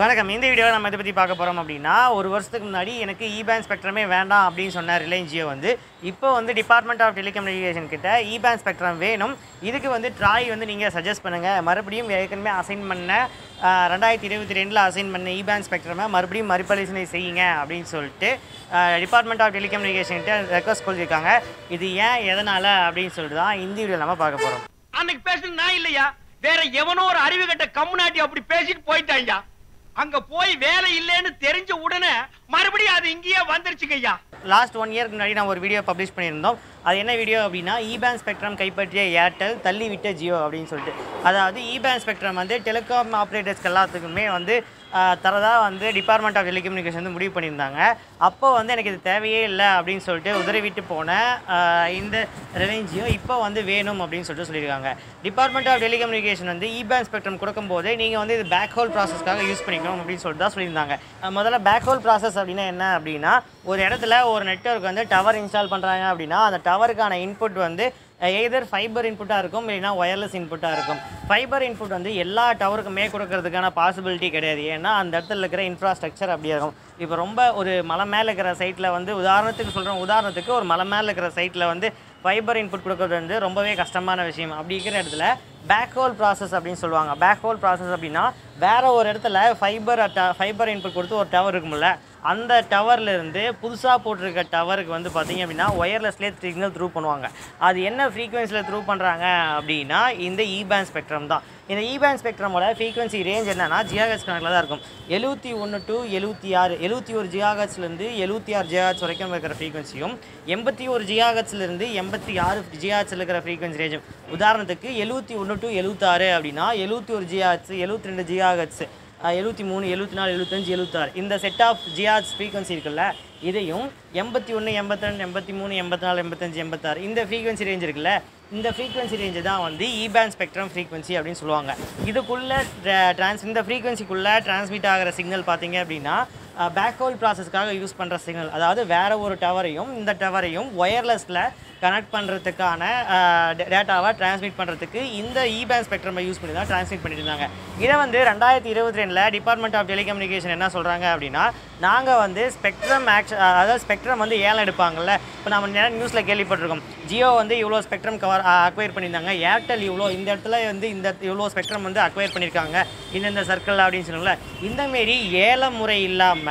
வணக்கம். இந்த வீடியோவில் நம்ம இதை பற்றி பார்க்க போகிறோம் அப்படின்னா, ஒரு வருஷத்துக்கு முன்னாடி எனக்கு E-band spectrum வேண்டாம் அப்படின்னு சொன்ன ரிலையன்ஸ் ஜியோ வந்து இப்போ வந்து டிபார்ட்மெண்ட் ஆஃப் டெலிகம்யூனிகேஷன் கிட்ட E-band spectrum வேணும், இதுக்கு வந்து ட்ராய் வந்து நீங்கள் சஜஸ்ட் பண்ணுங்கள், மறுபடியும் ஏற்கனவே அசைன் பண்ண 2022 அசைன் பண்ண E-band spectrum மறுபடியும் மறுபரிசீலனை செய்யுங்க அப்படின்னு சொல்லிட்டு டிபார்ட்மெண்ட் ஆஃப் டெலிகம்யூனிகேஷன் கிட்ட ரெக்வஸ்ட் கொடுத்துருக்காங்க. இது ஏன் எதனால் அப்படின்னு சொல்லிட்டு தான் இந்த வீடியோவில் நம்ம பார்க்க போகிறோம். அன்னைக்கு பேசுறது நான் இல்லையா, வேற எவனோ ஒரு அறிவு கட்ட கம்யூனாட்டி அப்படி பேசிட்டு போயிட்டாங்க. அங்க போய் வேலை இல்லைன்னு தெரிஞ்ச உடனே மறுபடியும் அது இங்கேயே வந்துருச்சுங்க ஐயா. லாஸ்ட் 1 இயருக்கு முன்னாடி நான் ஒரு வீடியோ பப்ளிஷ் பண்ணியிருந்தோம். அது என்ன வீடியோ அப்படின்னா, E-band spectrum கைப்பற்றிய ஏர்டெல், தள்ளி விட்ட ஜியோ அப்படின்னு சொல்லிட்டு. அதாவது E-band spectrum வந்து டெலிகாம் ஆப்ரேட்டர்ஸ்க்கு எல்லாத்துக்குமே வந்து தரதாக வந்து டிபார்ட்மெண்ட் ஆஃப் டெலிகம்யூனிகேஷன் வந்து முடிவு பண்ணியிருந்தாங்க. அப்போது வந்து எனக்கு இது தேவையே இல்லை அப்படின்னு சொல்லிட்டு உதறிவிட்டு போன இந்த ரிலையன்ஸ் ஜியோ இப்போ வந்து வேணும் அப்படின்னு சொல்லிட்டு சொல்லியிருக்காங்க. டிபார்ட்மெண்ட் ஆஃப் டெலிகம்யூனிகேஷன் வந்து E-band spectrum கொடுக்கும்போது நீங்கள் வந்து இது பேக்ஹோல் ப்ராசஸ்க்காக யூஸ் பண்ணிக்கணும் அப்படின்னு சொல்லிட்டு தான் சொல்லியிருந்தாங்க. முதல்ல பேக்ஹோல் ப்ராசஸ் அப்படின்னா என்ன அப்படின்னா, ஒரு இடத்துல ஒரு நெட்வொர்க் வந்து டவர் இன்ஸ்டால் பண்ணுறாங்க அப்படின்னா அந்த டவருக்கான இன்புட் வந்து எதர் ஃபைபர் இன்புட்டாக இருக்கும் இல்லைன்னா ஒயர்லெஸ் இன்புட்டாக இருக்கும். ஃபைபர் இன்புட் வந்து எல்லா டவருக்குமே கொடுக்கறதுக்கான பாசிபிலிட்டி கிடையாது, ஏன்னா அந்த இடத்துல இருக்கிற இன்ஃப்ராஸ்ட்ரக்சர் அப்படியே இருக்கும். இப்போ ரொம்ப ஒரு மலை மேலே இருக்கிற சைட்டில் வந்து உதாரணத்துக்கு ஒரு மலை மேலே இருக்கிற சைட்டில் வந்து ஃபைபர் இன்புட் கொடுக்கறது வந்து ரொம்பவே கஷ்டமான விஷயம். அப்படி இருக்கிற இடத்துல பேக்ஹோல் ப்ராசஸ் அப்படின்னு சொல்லுவாங்க. பேக்ஹோல் ப்ராசஸ் அப்படின்னா வேறு ஒரு இடத்துல ஃபைபர் இன்புட் கொடுத்து ஒரு டவர் இருக்கும்ல, அந்த டவர்லேருந்து புதுசாக போட்டிருக்க டவருக்கு வந்து பார்த்திங்க அப்படின்னா ஒயர்லெஸ்லேயே சிக்னல் த்ரூ பண்ணுவாங்க. அது என்ன ஃப்ரீக்வன்சியில் த்ரூ பண்ணுறாங்க அப்படின்னா இந்த E-band spectrum தான். இந்த E-band spectrumோட ஃப்ரீக்வன்சி ரேஞ்ச் என்னென்னா ஜிகாஹெர்ட்ஸ் கணக்கில் தான் இருக்கும். 71 to 76, 71 ஜிகாஹெர்ட்ஸ்லேருந்து 76 ஜிகாஹெர்ட்ஸ் வரைக்கும் இருக்கிற ஃப்ரீக்வன்சியும், 81 ஜிகாஹெர்ட்ஸ்லேருந்து 86 ஜிகாஹெர்ட்ஸ் இருக்கிற ஃப்ரீக்வன்சி ரேஞ்சும். உதாரணத்துக்கு 71 to 76 அப்படின்னா 71 ஜிகாஹெர்ட்ஸ், 72 ஜிகாஹெர்ட்ஸ், 73, 74, 75, 76 இந்த செட் ஆஃப் ஜிஹெர்ட்ஸ் ஃப்ரீக்வன்சி இருக்குல்ல, இதையும் 81, 82, 83, 84, 85, 86 இந்த ஃப்ரீக்வன்சி ரேஞ்ச் இருக்குல்ல, இந்த ஃப்ரீக்வன்சி ரேஞ்சு தான் வந்து E-band spectrum ஃப்ரீக்வன்சி அப்படின்னு சொல்லுவாங்க. இதுக்குள்ளே இந்த ஃப்ரீக்வன்சிக்குள்ளே டிரான்ஸ்மிட் ஆகிற சிக்னல் பார்த்திங்க அப்படின்னா பேக்ஹோல் ப்ராசஸ்க்காக யூஸ் பண்ணுற சிக்னல். அதாவது வேறு ஒரு டவரையும் இந்த டவரையும் ஒயர்லெஸில் கனெக்ட் பண்ணுறதுக்கான டேட்டாவை டிரான்ஸ்மிட் பண்ணுறதுக்கு இந்த E-band spectrum யூஸ் பண்ணி தான் டிரான்ஸ்மிட் பண்ணிட்டு இருந்தாங்க. இதை வந்து 2022 டிபார்ட்மெண்ட் ஆஃப் டெலிகம்யூனிகேஷன் என்ன சொல்கிறாங்க அப்படின்னா, நாங்கள் வந்து ஸ்பெக்ட்ரம் அதாவது ஸ்பெக்ட்ரம் வந்து ஏலம் எடுப்பாங்கள்ல, இப்போ நம்ம நேரம் நியூஸில் கேள்விப்பட்டிருக்கோம், ஜியோ வந்து இவ்வளோ ஸ்பெக்ட்ரம் அக்வைர் பண்ணியிருந்தாங்க, ஏர்டெல் இவ்வளோ, இந்த இடத்துல வந்து இவ்வளோ ஸ்பெக்ட்ரம் வந்து அக்வைர் பண்ணியிருக்காங்க இந்த சர்க்கிளில் அப்படின்னு சொன்னால, இந்தமாரி ஏல முறை இல்லாமல்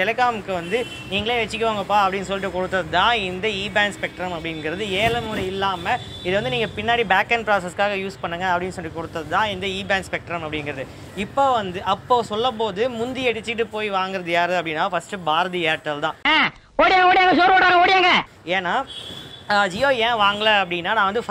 டெலிகாமுக்கு வந்து நீங்களே வச்சுக்கோங்கப்பா அப்படின்னு சொல்லிட்டு கொடுத்தது தான் இந்த E-band spectrum அப்படிங்கிறது. ஏல முறை இல்லாமல் இது வந்து நீங்கள் பின்னாடி பேக் அண்ட் ப்ராசஸ்க்காக யூஸ் பண்ணுங்கள் அப்படின்னு சொல்லி கொடுத்தது தான் இந்த E-band spectrum அப்படிங்கிறது. இப்போ வந்து அப்போது சொல்லும் போது முந்தி அடிச்சுட்டு போய் வாங்குறது யார் அப்படின்னா ஃபஸ்ட்டு பாரதி ஏர்டெல் தான். ஏன்னா ஜியோ ஏன் வாங்கலை அப்படின்னா, நான் வந்து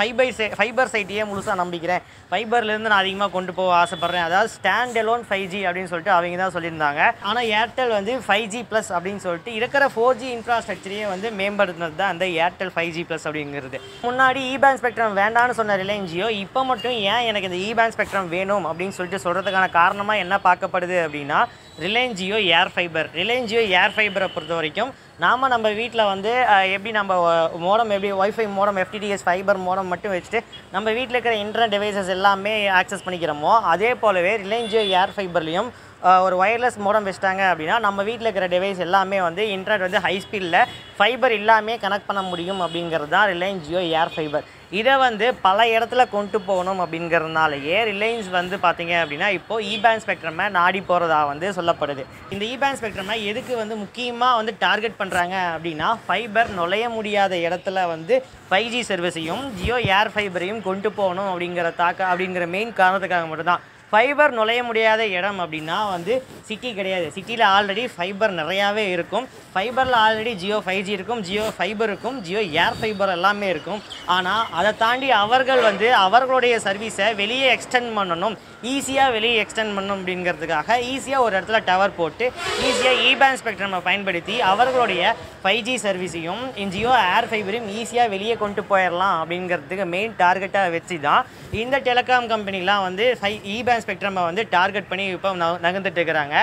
ஃபைபர் சைட்டையே முழுசாக நம்பிக்கிறேன், ஃபைபர்லேருந்து நான் அதிகமாக கொண்டு போக ஆசைப்பட்றேன், அதாவது ஸ்டாண்ட் அலோன் 5G அப்படின்னு சொல்லிட்டு அவங்க தான் சொல்லியிருந்தாங்க. ஆனால் ஏர்டெல் வந்து 5G+ அப்படின்னு சொல்லிட்டு இருக்கிற 4G இன்ஃப்ராஸ்ட்ரக்சரையே வந்து மேம்படுத்தினது தான் அந்த ஏர்டெல் 5G+ அப்படிங்கிறது. முன்னாடி E-band spectrum வேண்டான்னு சொன்ன ரிலையன்ஸ் ஜியோ இப்போ மட்டும் ஏன் எனக்கு இந்த E-band spectrum வேணும் அப்படின்னு சொல்லிட்டு சொல்கிறதுக்கான காரணமாக என்ன பார்க்கப்படுது அப்படின்னா, Reliance Jio AirFiber. Reliance Jio ஏர்ஃபைபரை பொறுத்த வரைக்கும் நம்ம வீட்டில் வந்து எப்படி நம்ம மோடம் எப்படி wifi modem FTTS fibre modem மட்டும் வச்சுட்டு நம்ம வீட்டில் இருக்கிற இன்டர்நெட் டிவைசஸ் எல்லாமே ஆக்சஸ் பண்ணிக்கிறோமோ, அதே போலவே ரிலையன்ஸ் ஜியோ ஏர்ஃபைபர்லேயும் ஒரு ஒயர்லெஸ் மோடம் வச்சுட்டாங்க அப்படின்னா நம்ம வீட்டில் இருக்கிற டிவைஸ் எல்லாமே வந்து இன்டர்நெட் வந்து ஹை ஸ்பீடில் ஃபைபர் எல்லாமே கனெக்ட் பண்ண முடியும் அப்படிங்கிறது தான் ரிலையன்ஸ் ஜியோ ஏர்ஃபைபர். இதை வந்து பல இடத்துல கொண்டு போகணும் அப்படிங்கிறதுனாலயே ரிலையன்ஸ் வந்து பார்த்திங்க அப்படின்னா இப்போது E-band spectrum நாடி போகிறதா வந்து சொல்லப்படுது. இந்த E-band spectrum எதுக்கு வந்து முக்கியமாக வந்து டார்கெட் பண்ணுறாங்க அப்படின்னா, ஃபைபர் நுழைய முடியாத இடத்துல வந்து 5G சர்வீஸையும் ஜியோ ஏர்ஃபைபரையும் கொண்டு போகணும் அப்படிங்கிற மெயின் காரணத்துக்காக மட்டும்தான். ஃபைபர் நுழைய முடியாத இடம் அப்படின்னா வந்து சிட்டி கிடையாது, சிட்டியில் ஆல்ரெடி ஃபைபர் நிறையாவே இருக்கும், ஃபைபரில் ஆல்ரெடி ஜியோ 5G இருக்கும், ஜியோ ஃபைபர் இருக்கும், ஜியோ ஏர்ஃபைபர் எல்லாமே இருக்கும். ஆனால் அதை தாண்டி அவர்கள் வந்து அவர்களுடைய சர்வீஸை வெளியே எக்ஸ்டெண்ட் பண்ணணும், ஈஸியாக வெளியே எக்ஸ்டெண்ட் பண்ணணும் அப்படிங்கிறதுக்காக ஈஸியாக ஒரு இடத்துல டவர் போட்டு ஈஸியாக E-band spectrum பயன்படுத்தி அவர்களுடைய 5G சர்வீஸையும் ஜியோ ஏர்ஃபைபரையும் ஈஸியாக வெளியே கொண்டு போயிடலாம் அப்படிங்கிறதுக்கு மெயின் டார்கெட்டாக வச்சு தான் இந்த டெலிகாம் கம்பெனிலாம் வந்து E-band spectrum வந்து டார்கெட் பண்ணி இப்போ நகர்ந்துட்டு இருக்கிறாங்க.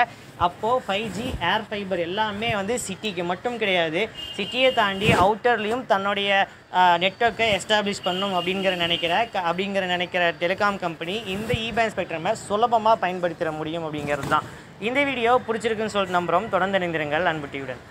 அப்போது 5G ஏர்ஃபைபர் எல்லாமே வந்து சிட்டிக்கு மட்டும் கிடையாது, சிட்டியை தாண்டி அவுட்டர்லேயும் தன்னுடைய நெட்வொர்க்கை எஸ்டாப்ளிஷ் பண்ணணும் அப்படிங்கிற நினைக்கிற டெலிகாம் கம்பெனி இந்த E-band spectrum சுலபமாக பயன்படுத்த முடியும் அப்படிங்கிறது தான். இந்த வீடியோ பிடிச்சிருக்குன்னு சொல்லிட்டு நம்புறோம். தொடர்ந்து இணைந்திருங்கள் அன்பு டியுடன்.